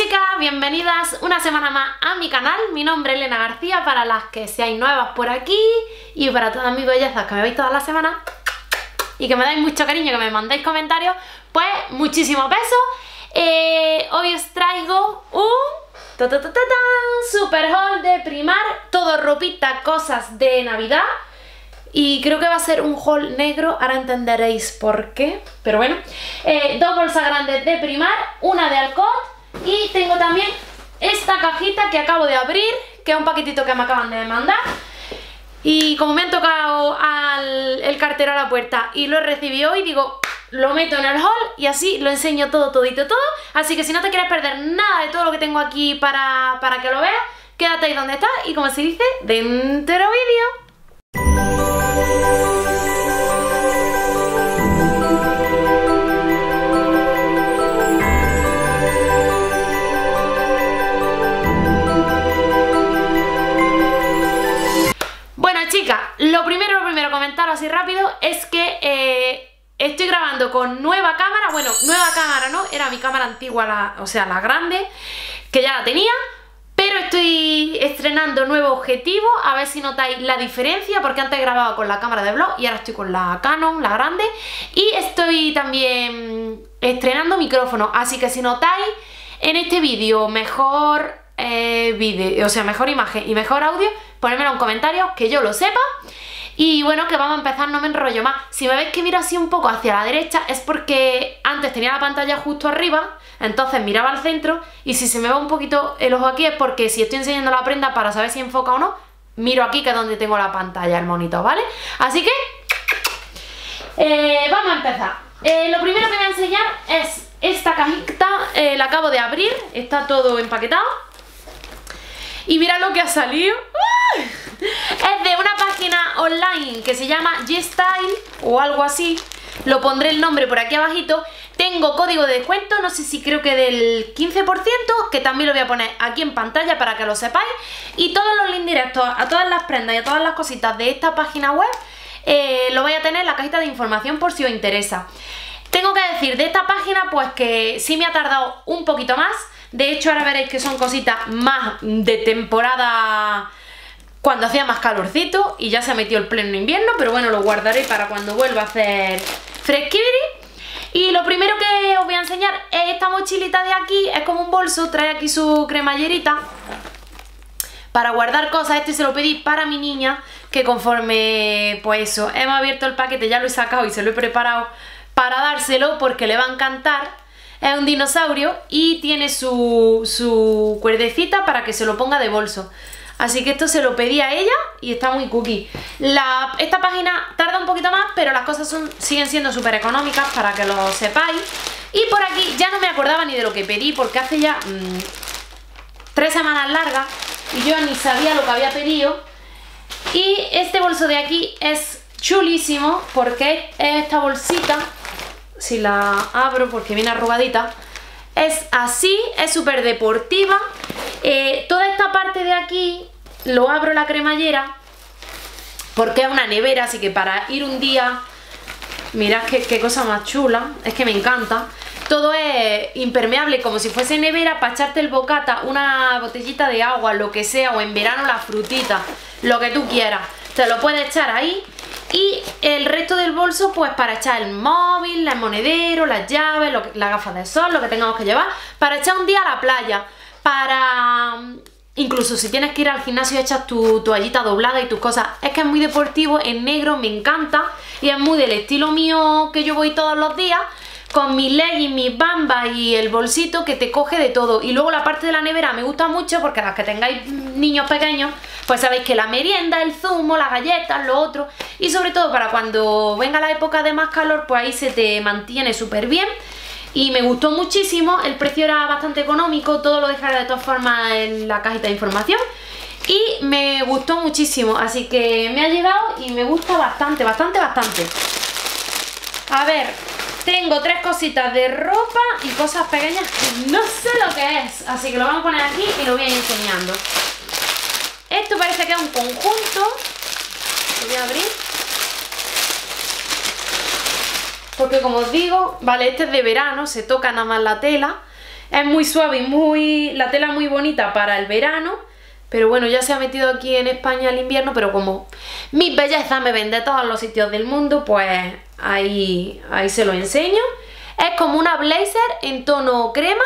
chicas, bienvenidas una semana más a mi canal. Mi nombre es Elena García, para las que seáis nuevas por aquí y para todas mis bellezas que me veis todas las semanas y que me dais mucho cariño, que me mandéis comentarios, pues muchísimo peso. Hoy os traigo un super haul de Primark, todo ropita, cosas de Navidad. Y creo que va a ser un haul negro, ahora entenderéis por qué, pero bueno. Dos bolsas grandes de Primark, una de Alcott, y tengo también esta cajita que acabo de abrir, que es un paquetito que me acaban de mandar. Y como me han tocado el cartero a la puerta y lo recibí hoy, digo, lo meto en el haul y así lo enseño todo, todito, todo. Así que si no te quieres perder nada de todo lo que tengo aquí para que lo veas, quédate ahí donde estás y, como se dice, dentro vídeo. Bueno, chicas, lo primero comentaros así rápido es que estoy grabando con nueva cámara. Bueno, nueva cámara no, era mi cámara antigua, o sea la grande, que ya la tenía. Pero estoy estrenando nuevo objetivo, a ver si notáis la diferencia, porque antes grababa con la cámara de vlog y ahora estoy con la Canon, la grande. Y estoy también estrenando micrófono, así que si notáis en este vídeo mejor vídeo, o sea, mejor imagen y mejor audio, ponedmelo en comentarios, que yo lo sepa. Y bueno, que vamos a empezar, no me enrollo más. Si me veis que miro así un poco hacia la derecha es porque antes tenía la pantalla justo arriba, entonces miraba al centro, y si se me va un poquito el ojo aquí es porque si estoy enseñando la prenda, para saber si enfoca o no, miro aquí, que es donde tengo la pantalla, el monitor, ¿vale? Así que vamos a empezar. Lo primero que voy a enseñar es esta cajita, la acabo de abrir, está todo empaquetado. Y mirad lo que ha salido. ¡Ah! Es de una página online que se llama G-Style o algo así. Lo pondré el nombre por aquí abajito. Tengo código de descuento, no sé si creo que del 15%, que también lo voy a poner aquí en pantalla para que lo sepáis. Y todos los links directos a todas las prendas y a todas las cositas de esta página web lo vais a tener en la cajita de información por si os interesa. Tengo que decir de esta página pues que sí me ha tardado un poquito más. De hecho, ahora veréis que son cositas más de temporada, cuando hacía más calorcito y ya se ha metido el pleno invierno, pero bueno, lo guardaré para cuando vuelva a hacer fresquibiri. Y lo primero que os voy a enseñar es esta mochilita de aquí, es como un bolso, trae aquí su cremallerita para guardar cosas. Este se lo pedí para mi niña, que conforme, pues eso, hemos abierto el paquete, ya lo he sacado y se lo he preparado para dárselo porque le va a encantar. Es un dinosaurio y tiene su cuerdecita para que se lo ponga de bolso. Así que esto se lo pedí a ella y está muy cookie. Esta página tarda un poquito más, pero las cosas siguen siendo súper económicas, para que lo sepáis. Y por aquí ya no me acordaba ni de lo que pedí, porque hace ya 3 semanas largas y yo ni sabía lo que había pedido. Y este bolso de aquí es chulísimo porque es esta bolsita. Si la abro, porque viene arrugadita, es así, es súper deportiva. Toda esta parte de aquí lo abro, la cremallera, porque es una nevera, así que para ir un día, mirad qué cosa más chula, es que me encanta. Todo es impermeable, como si fuese nevera, para echarte el bocata, una botellita de agua, lo que sea, o en verano la frutita, lo que tú quieras, te lo puedes echar ahí. Y el resto del bolso pues para echar el móvil, el monedero, las llaves, las gafas de sol, lo que tengamos que llevar, para echar un día a la playa, para incluso si tienes que ir al gimnasio echas tu toallita doblada y tus cosas. Es que es muy deportivo, en negro, me encanta, y es muy del estilo mío, que yo voy todos los días con mis leggings, mis bambas y el bolsito, que te coge de todo. Y luego la parte de la nevera me gusta mucho, porque las que tengáis niños pequeños pues sabéis que la merienda, el zumo, las galletas, lo otro, y sobre todo para cuando venga la época de más calor, pues ahí se te mantiene súper bien. Y me gustó muchísimo, el precio era bastante económico, todo lo dejaré de todas formas en la cajita de información. Y me gustó muchísimo, así que me ha llegado y me gusta bastante, bastante, bastante. A ver, tengo 3 cositas de ropa y cosas pequeñas que no sé lo que es, así que lo vamos a poner aquí y lo voy a ir enseñando. Esto parece que es un conjunto, lo voy a abrir, porque como os digo, vale, este es de verano, se toca nada más la tela. Es muy suave y muy, la tela muy bonita para el verano. Pero bueno, ya se ha metido aquí en España el invierno, pero como mi belleza me vende a todos los sitios del mundo, pues ahí se lo enseño. Es como una blazer en tono crema.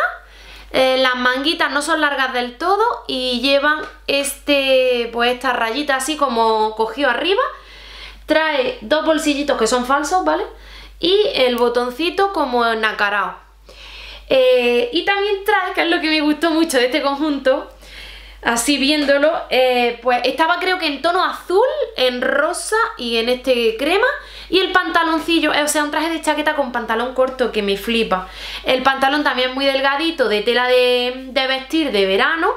Las manguitas no son largas del todo y llevan pues esta rayita así como cogido arriba. Trae dos bolsillitos que son falsos, ¿vale? Y el botoncito como nacarao. Y también trae, que es lo que me gustó mucho de este conjunto, así viéndolo, pues estaba creo que en tono azul, en rosa y en este crema. Y el pantaloncillo, o sea, un traje de chaqueta con pantalón corto que me flipa. El pantalón también muy delgadito, de tela de vestir de verano.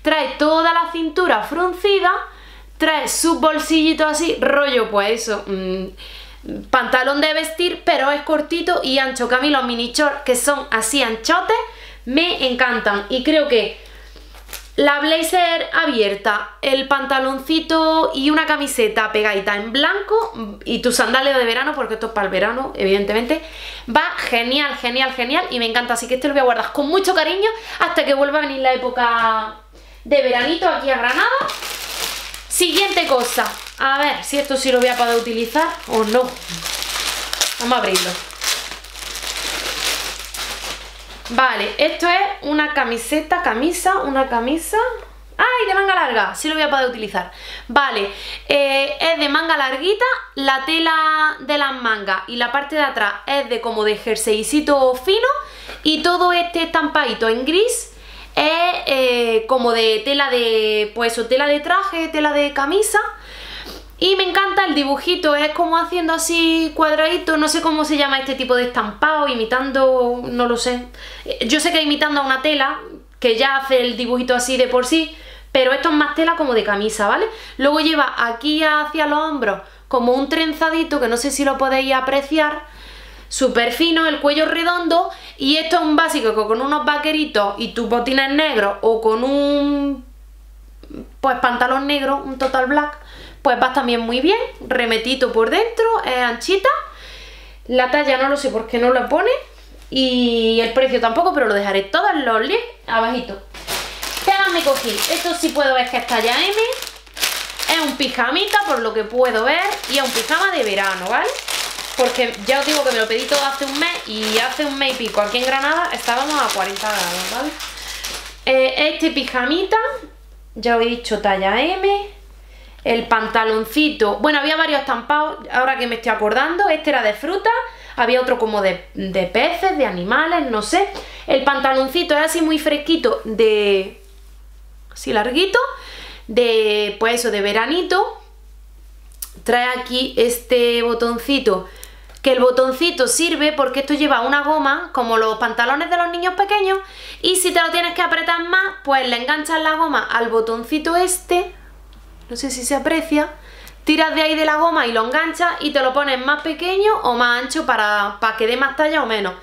Trae toda la cintura fruncida. Trae sus bolsillitos así, rollo pues eso, pantalón de vestir, pero es cortito y ancho. Que a mí los mini shorts que son así anchotes me encantan. Y creo que la blazer abierta, el pantaloncito y una camiseta pegadita en blanco y tus sandalias de verano, porque esto es para el verano, evidentemente, va genial, genial, genial y me encanta. Así que este lo voy a guardar con mucho cariño hasta que vuelva a venir la época de veranito aquí a Granada. Siguiente cosa, a ver si esto sí lo voy a poder utilizar o no. Vamos a abrirlo. Vale, esto es una camisa. ¡Ay, de manga larga! Sí lo voy a poder utilizar. Vale, es de manga larguita, la tela de las mangas y la parte de atrás es de como de jerseycito fino y todo este estampadito en gris es como de tela de, pues eso, tela de traje, tela de camisa. Y me encanta el dibujito, es como haciendo así cuadraditos, no sé cómo se llama este tipo de estampado, imitando, no lo sé. Yo sé que imitando a una tela, que ya hace el dibujito así de por sí, pero esto es más tela como de camisa, ¿vale? Luego lleva aquí hacia los hombros como un trenzadito, que no sé si lo podéis apreciar, súper fino, el cuello redondo, y esto es un básico que con unos vaqueritos y tus botines negros o con un pues pantalón negro, un total black, pues vas también muy bien, remetito por dentro, es anchita. La talla no lo sé por qué no la pone y el precio tampoco, pero lo dejaré todos los links abajito. ¿Qué más me cogí? Esto sí puedo ver que es talla M, es un pijamita por lo que puedo ver y es un pijama de verano, ¿vale? Porque ya os digo que me lo pedí todo hace un mes y hace un mes y pico aquí en Granada estábamos a 40 grados, ¿vale? Este pijamita, ya os he dicho talla M. El pantaloncito, bueno, había varios estampados, ahora que me estoy acordando, este era de fruta, había otro como de peces, de animales, no sé. El pantaloncito es así muy fresquito, así larguito, pues eso, de veranito. Trae aquí este botoncito, que el botoncito sirve porque esto lleva una goma, como los pantalones de los niños pequeños, y si te lo tienes que apretar más, pues le enganchas la goma al botoncito este. No sé si se aprecia, tiras de ahí de la goma y lo enganchas y te lo pones más pequeño o más ancho para que dé más talla o menos.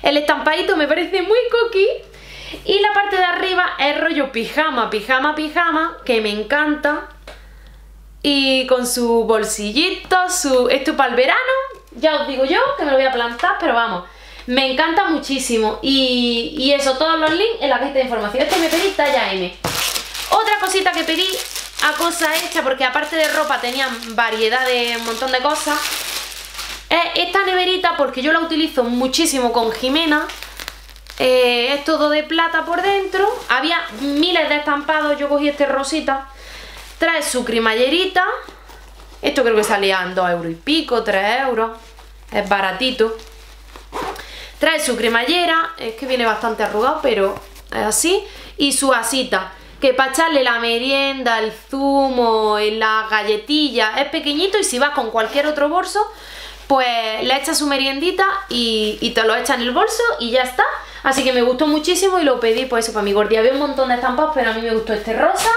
El estampadito me parece muy coqui y la parte de arriba es rollo pijama, que me encanta. Y con su bolsillito, esto para el verano, ya os digo yo que me lo voy a plantar, pero vamos, me encanta muchísimo. Y eso, todos los links en la cajita de información. Esto me pedí talla M. Otra cosita que pedí a cosa hecha, porque aparte de ropa tenían variedad de un montón de cosas, es esta neverita, porque yo la utilizo muchísimo con Jimena. Es todo de plata por dentro, había miles de estampados, yo cogí este rosita. Trae su cremallerita, esto creo que salía en 2 € y pico, 3 €, es baratito. Trae su cremallera, es que viene bastante arrugado, pero es así, y su asita, que para echarle la merienda, el zumo, la galletilla, es pequeñito y si vas con cualquier otro bolso, pues le echas su meriendita y te lo echas en el bolso y ya está. Así que me gustó muchísimo y lo pedí por eso para mi gordita. Había un montón de estampados, pero a mí me gustó este rosa.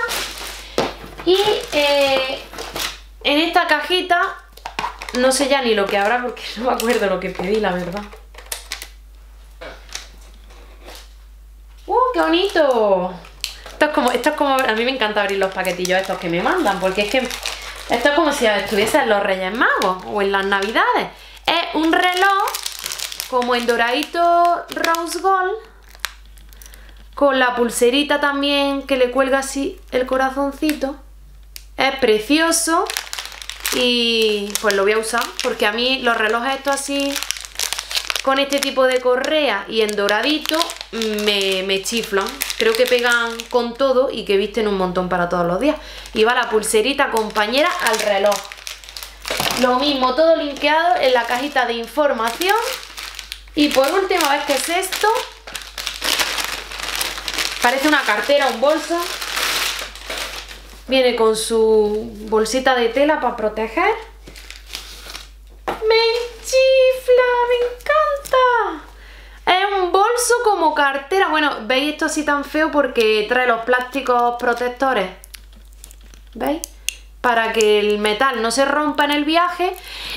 Y en esta cajita, no sé ya ni lo que habrá porque no me acuerdo lo que pedí, la verdad. ¡Uh, qué bonito! Esto es como, a mí me encanta abrir los paquetillos estos que me mandan, porque es que esto es como si estuviesen los Reyes Magos o en las Navidades. Es un reloj como en doradito rose gold con la pulserita también que le cuelga así el corazoncito. Es precioso y pues lo voy a usar porque a mí los relojes estos así con este tipo de correa y en doradito me chiflan. Creo que pegan con todo y que visten un montón para todos los días. Y va la pulserita compañera al reloj. Lo mismo, todo linkeado en la cajita de información. Y por último, a ver qué es esto. Parece una cartera, un bolso. Viene con su bolsita de tela para proteger. ¡Me chifla! ¡Me encanta! Es un bolso como cartera. Bueno, ¿veis esto así tan feo? Porque trae los plásticos protectores. ¿Veis? Para que el metal no se rompa en el viaje.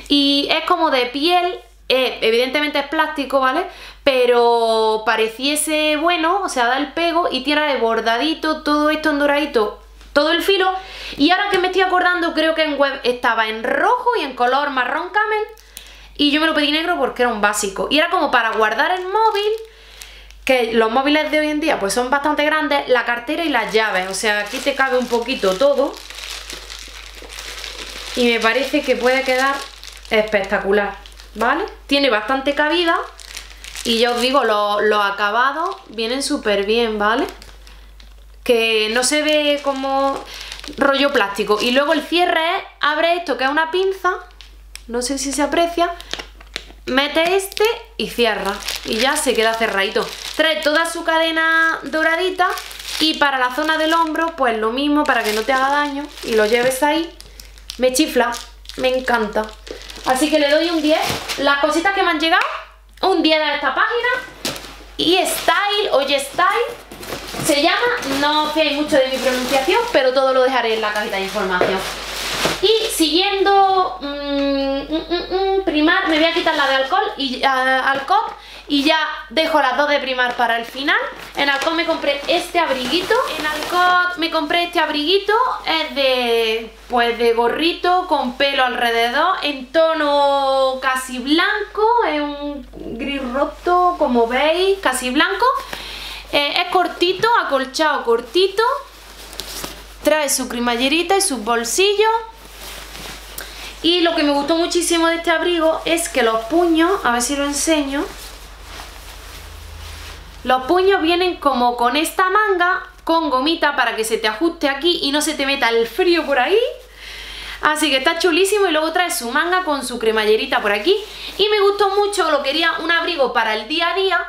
Y es como de piel. Evidentemente es plástico, ¿vale? Pero pareciese bueno, o sea, da el pego y tira de bordadito todo esto en doradito. Todo el filo. Y ahora que me estoy acordando, creo que en web estaba en rojo y en color marrón camel. Y yo me lo pedí negro porque era un básico. Y era como para guardar el móvil, que los móviles de hoy en día pues son bastante grandes. La cartera y las llaves. O sea, aquí te cabe un poquito todo. Y me parece que puede quedar espectacular, ¿vale? Tiene bastante cabida. Y ya os digo, los acabados vienen súper bien, ¿vale? Que no se ve como rollo plástico. Y luego el cierre es, abre esto que es una pinza, no sé si se aprecia, mete este y cierra y ya se queda cerradito. Trae toda su cadena doradita y para la zona del hombro pues lo mismo, para que no te haga daño y lo lleves ahí. Me chifla, me encanta. Así que le doy un 10. Las cositas que me han llegado, un 10 de esta página. Y YesStyle o YesStyle se llama, no os fiéis mucho de mi pronunciación, pero todo lo dejaré en la cajita de información. Y siguiendo Primark, me voy a quitar la de Alcott y ya dejo las dos de Primark para el final. En Alcott me compré este abriguito. Es de, pues, de gorrito con pelo alrededor, en tono casi blanco, es un gris roto, como veis, casi blanco. Es cortito, acolchado cortito. Trae su cremallerita y sus bolsillos. Y lo que me gustó muchísimo de este abrigo es que los puños, a ver si lo enseño. Los puños vienen como con esta manga, con gomita para que se te ajuste aquí y no se te meta el frío por ahí. Así que está chulísimo. Y luego trae su manga con su cremallerita por aquí. Y me gustó mucho, lo quería un abrigo para el día a día.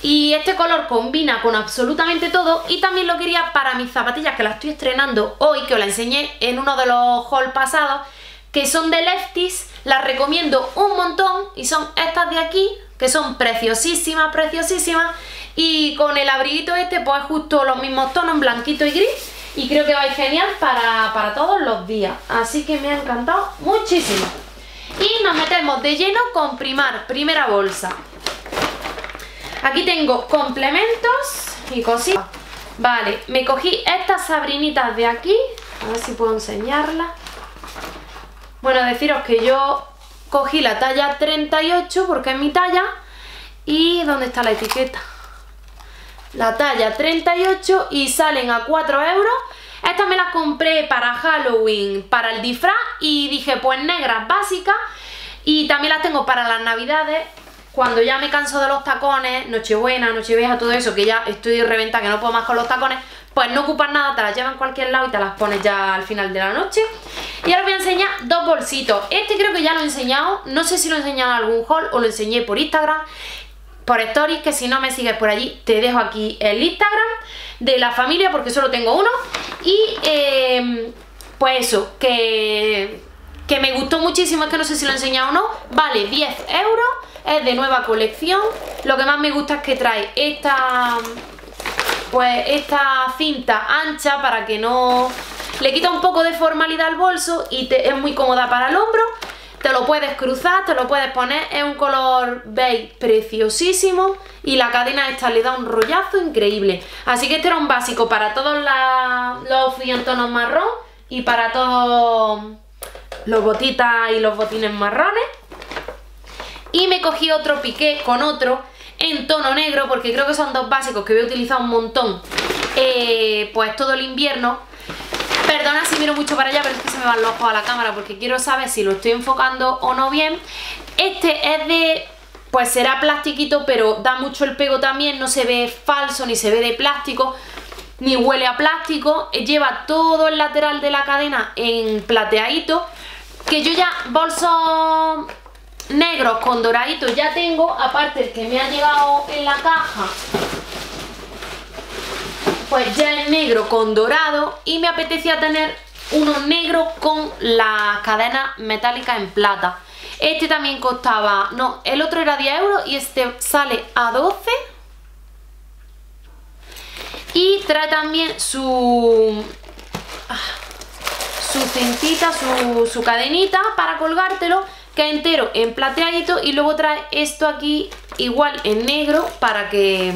Y este color combina con absolutamente todo. Y también lo quería para mis zapatillas, que las estoy estrenando hoy, que os la enseñé en uno de los hauls pasados, que son de Lefties. Las recomiendo un montón. Y son estas de aquí, que son preciosísimas, preciosísimas. Y con el abriguito este pues justo los mismos tonos, blanquito y gris. Y creo que va a ir genial para todos los días. Así que me ha encantado muchísimo. Y nos metemos de lleno con Primark, primera bolsa. Aquí tengo complementos y cositas. Vale, me cogí estas sabrinitas de aquí. A ver si puedo enseñarlas. Bueno, deciros que yo cogí la talla 38 porque es mi talla. ¿Y dónde está la etiqueta? La talla 38 y salen a 4 €. Estas me las compré para Halloween, para el disfraz. Y dije, pues negras básicas. Y también las tengo para las navidades. Cuando ya me canso de los tacones, Nochebuena, Nochevieja, todo eso, que ya estoy reventada, que no puedo más con los tacones, pues no ocupan nada, te las llevan en cualquier lado y te las pones ya al final de la noche. Y ahora os voy a enseñar dos bolsitos. Este creo que ya lo he enseñado, no sé si lo he enseñado en algún haul o lo enseñé por Instagram, por stories, que si no me sigues por allí, te dejo aquí el Instagram de la familia, porque solo tengo uno. Y pues eso, que me gustó muchísimo, es que no sé si lo he enseñado o no. Vale, 10 €, es de nueva colección. Lo que más me gusta es que trae esta, pues esta cinta ancha para que no... Le quita un poco de formalidad al bolso y es muy cómoda para el hombro. Te lo puedes cruzar, te lo puedes poner, es un color beige preciosísimo. Y la cadena esta le da un rollazo increíble. Así que este era un básico para todos los outfits en tonos marrón y para todos... los botitas y los botines marrones. Y me cogí otro piqué con otro. en tono negro, porque creo que son dos básicos que voy a utilizar un montón pues todo el invierno. Perdona si miro mucho para allá, pero es que se me van los ojos a la cámara porque quiero saber si lo estoy enfocando o no bien. Este es de... pues será plastiquito, pero da mucho el pego también, no se ve falso, ni se ve de plástico, ni huele a plástico. Lleva todo el lateral de la cadena en plateadito, que yo ya bolsos negros con doradito ya tengo, aparte el que me ha llegado en la caja, pues ya es negro con dorado, y me apetecía tener uno negro con la cadena metálica en plata. Este también costaba, no, el otro era 10 euros y este sale a 12. Y trae también su cintita, su cadenita para colgártelo, que es entero en plateadito, y luego trae esto aquí igual en negro para que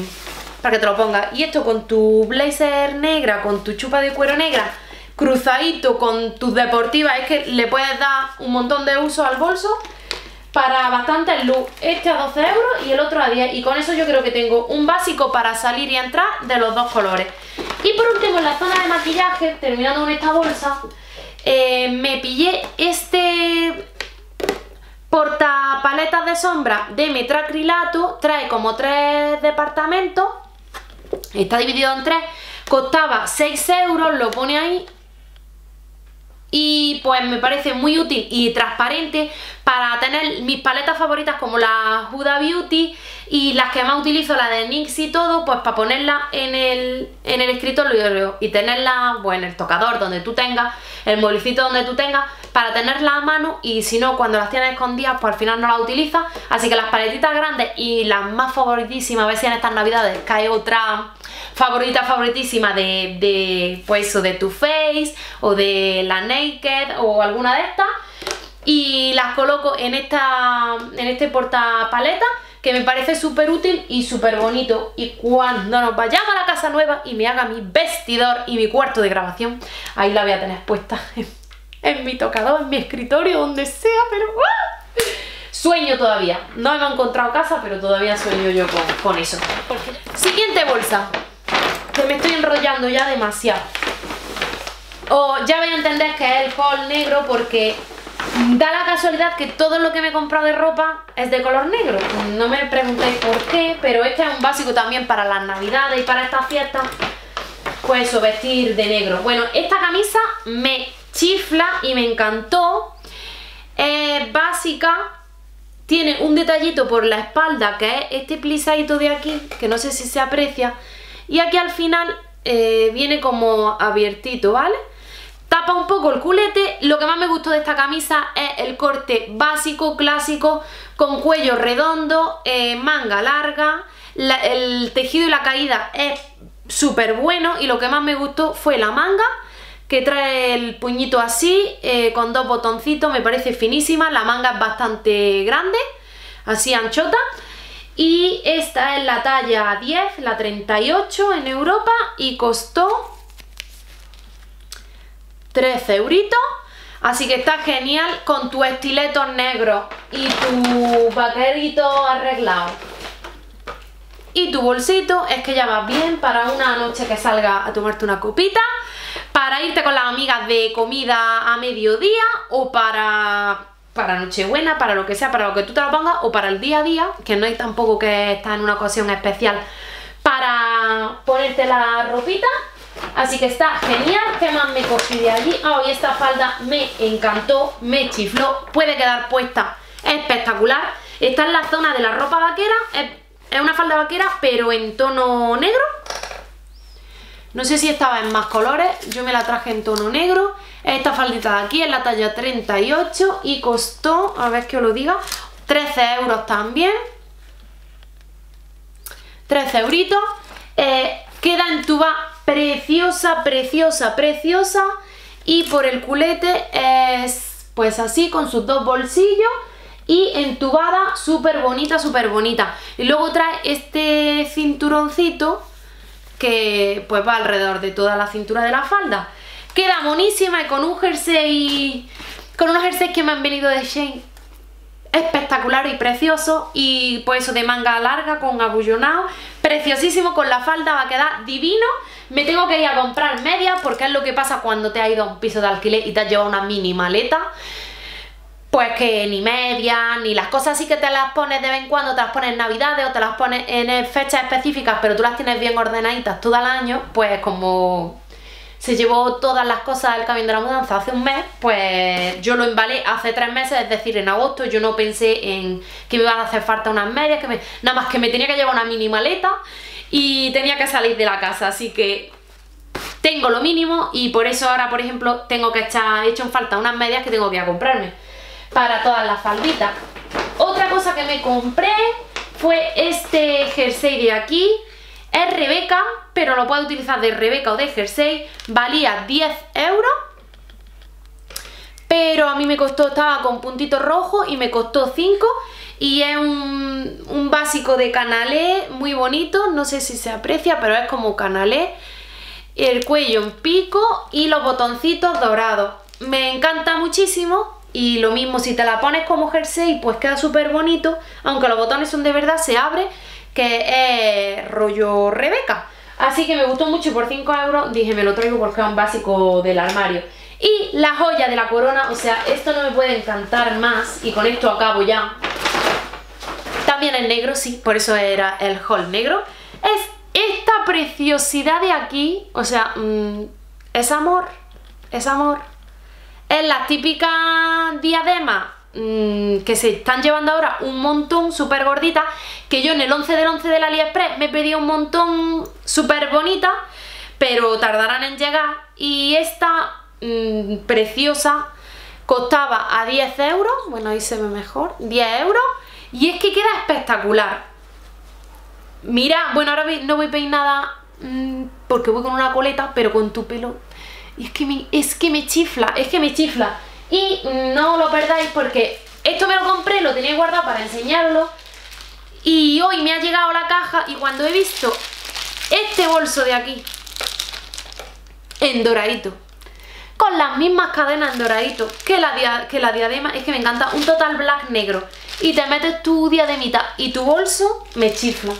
te lo pongas. Y esto con tu blazer negra, con tu chupa de cuero negra, cruzadito con tus deportivas, es que le puedes dar un montón de usos al bolso para bastantes looks. Este a 12 euros y el otro a 10, y con eso yo creo que tengo un básico para salir y entrar de los dos colores. Y por último, en la zona de maquillaje, terminando con esta bolsa, me pillé este porta paletas de sombra de metacrilato. Trae como 3 departamentos, está dividido en 3, costaba 6 euros, lo pone ahí. Y pues me parece muy útil y transparente para tener mis paletas favoritas como la Huda Beauty y las que más utilizo, la de NYX y todo, pues para ponerla en el escritorio y tenerla, bueno, en el tocador donde tú tengas, el molicito donde tú tengas, para tenerla a mano. Y si no, cuando las tienes escondidas, pues al final no las utilizas. Así que las paletitas grandes y las más favoritísimas, a ver si en estas navidades cae otra favorita favoritísima de pues eso, de Too Faced o de la Naked o alguna de estas, y las coloco en este portapaleta, que me parece súper útil y súper bonito. Y cuando nos vayamos a la casa nueva y me haga mi vestidor y mi cuarto de grabación, ahí la voy a tener puesta en mi tocador, en mi escritorio, donde sea, pero ¡ah! Sueño todavía. No me he encontrado casa, pero todavía sueño yo con eso. Siguiente bolsa, que me estoy enrollando ya demasiado. Ya voy a entender que es el haul negro, porque da la casualidad que todo lo que me he comprado de ropa es de color negro. No me preguntéis por qué, pero este es un básico también para las navidades y para estas fiestas, pues eso, vestir de negro. Bueno, esta camisa me chifla y me encantó. Es básica, tiene un detallito por la espalda que es este plisadito de aquí, que no sé si se aprecia, y aquí al final viene como abiertito, ¿vale? Tapa un poco el culete. Lo que más me gustó de esta camisa es el corte básico, clásico, con cuello redondo, manga larga, el tejido y la caída es súper bueno, y lo que más me gustó fue la manga, que trae el puñito así, con dos botoncitos, me parece finísima. La manga es bastante grande, así anchota, y esta es la talla 10, la 38 en Europa, y costó 13 euritos, así que está genial con tus estiletos negros y tu vaquerito arreglado y tu bolsito. Es que ya vas bien para una noche que salga a tomarte una copita, para irte con las amigas de comida a mediodía, o para Nochebuena, para lo que sea, para lo que tú te lo pongas, o para el día a día, que no hay tampoco que estar en una ocasión especial para ponerte la ropita. Así que está genial. ¿Qué más me cogí de allí? Y esta falda me encantó, me chifló, puede quedar puesta espectacular. Está en la zona de la ropa vaquera, es una falda vaquera pero en tono negro. No sé si estaba en más colores, yo me la traje en tono negro. Esta faldita de aquí es la talla 38 y costó, a ver que os lo diga, 13 euros también. 13 euritos. Queda entubada preciosa, preciosa, preciosa. Y por el culete es pues así, con sus dos bolsillos, y entubada, súper bonita, súper bonita. Y luego trae este cinturoncito que pues va alrededor de toda la cintura de la falda. Queda monísima, y con un jersey, con unos jerseys que me han venido de Shein espectacular y precioso, y pues eso, de manga larga con abullonado, preciosísimo, con la falda va a quedar divino. Me tengo que ir a comprar medias porque es lo que pasa cuando te has ido a un piso de alquiler y te has llevado una mini maleta. Pues que ni medias, ni las cosas así que te las pones de vez en cuando, te las pones en navidades o te las pones en fechas específicas, pero tú las tienes bien ordenaditas todo el año, pues como se llevó todas las cosas al camión de la mudanza hace un mes, pues yo lo embalé hace 3 meses, es decir, en agosto. Yo no pensé en que me iban a hacer falta unas medias, nada más que me tenía que llevar una mini maleta y tenía que salir de la casa, así que tengo lo mínimo y por eso ahora, por ejemplo, tengo que echar en falta unas medias que tengo que ir a comprarme para todas las falditas. Otra cosa que me compré fue este jersey de aquí. Es Rebeca, pero lo puedo utilizar de Rebeca o de jersey. Valía 10 euros, pero a mí me costó, estaba con puntito rojo y me costó 5. Y es un básico de canalé muy bonito, no sé si se aprecia, pero es como canalé. El cuello en pico y los botoncitos dorados. Me encanta muchísimo. Y lo mismo, si te la pones como jersey, pues queda súper bonito. Aunque los botones son de verdad, se abre, que es rollo Rebeca. Así que me gustó mucho y por 5 euros dije, me lo traigo porque es un básico del armario. Y la joya de la corona, o sea, esto no me puede encantar más. Y con esto acabo ya. También es negro, sí, por eso era el haul negro. Es esta preciosidad de aquí, o sea, es amor, es amor. Es la típica diadema que se están llevando ahora un montón, súper gordita, que yo en el 11 del 11 del AliExpress me pedí un montón súper bonita, pero tardarán en llegar. Y esta preciosa costaba a 10 euros, bueno, ahí se ve mejor, 10 euros, y es que queda espectacular. Mira, bueno, ahora no voy peinada porque voy con una coleta, pero con tu pelo... Es que me chifla. Y no lo perdáis porque esto me lo compré, lo tenía guardado para enseñarlo. Y hoy me ha llegado la caja y cuando he visto este bolso de aquí, en doradito, con las mismas cadenas en doradito que la diadema, es que me encanta, un total black negro. Y te metes tu diademita y tu bolso, me chifla.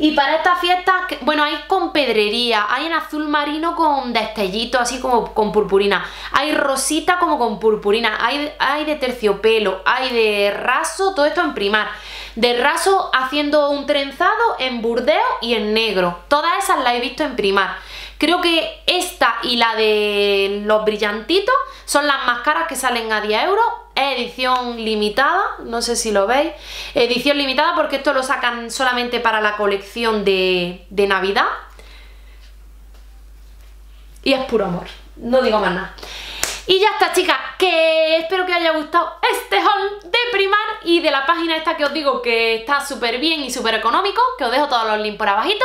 Y para estas fiestas, bueno, hay con pedrería, hay en azul marino con destellitos, así como con purpurina, hay rosita como con purpurina, hay de terciopelo, hay de raso, todo esto en Primark, de raso haciendo un trenzado en burdeo y en negro. Todas esas las he visto en Primark. Creo que esta y la de los brillantitos son las más caras, que salen a 10 euros. Edición limitada, no sé si lo veis, edición limitada porque esto lo sacan solamente para la colección de Navidad y es puro amor, no digo más nada. Y ya está, chicas, que espero que os haya gustado este haul de Primark y de la página esta que os digo que está súper bien y súper económico, que os dejo todos los links por abajito.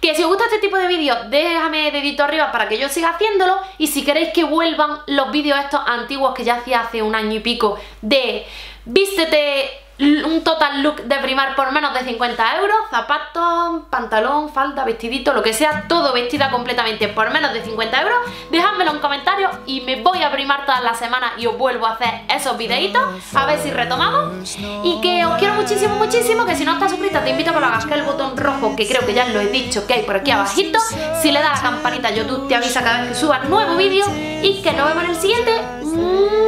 Que si os gusta este tipo de vídeos, déjame dedito arriba para que yo siga haciéndolo. Y si queréis que vuelvan los vídeos estos antiguos que ya hacía hace un año y pico, de vístete un total look de Primark por menos de 50 euros, zapatos, pantalón, falda, vestidito, lo que sea, todo vestida completamente por menos de 50 euros, dejádmelo en comentarios y me voy a Primark todas las semanas y os vuelvo a hacer esos videitos, a ver si retomamos. Y que os quiero muchísimo, muchísimo, que si no estás suscrita te invito a que lo hagas, que el botón rojo, que creo que ya lo he dicho que hay por aquí abajito, si le das a la campanita YouTube te avisa cada vez que subas nuevo vídeo, y que nos vemos en el siguiente.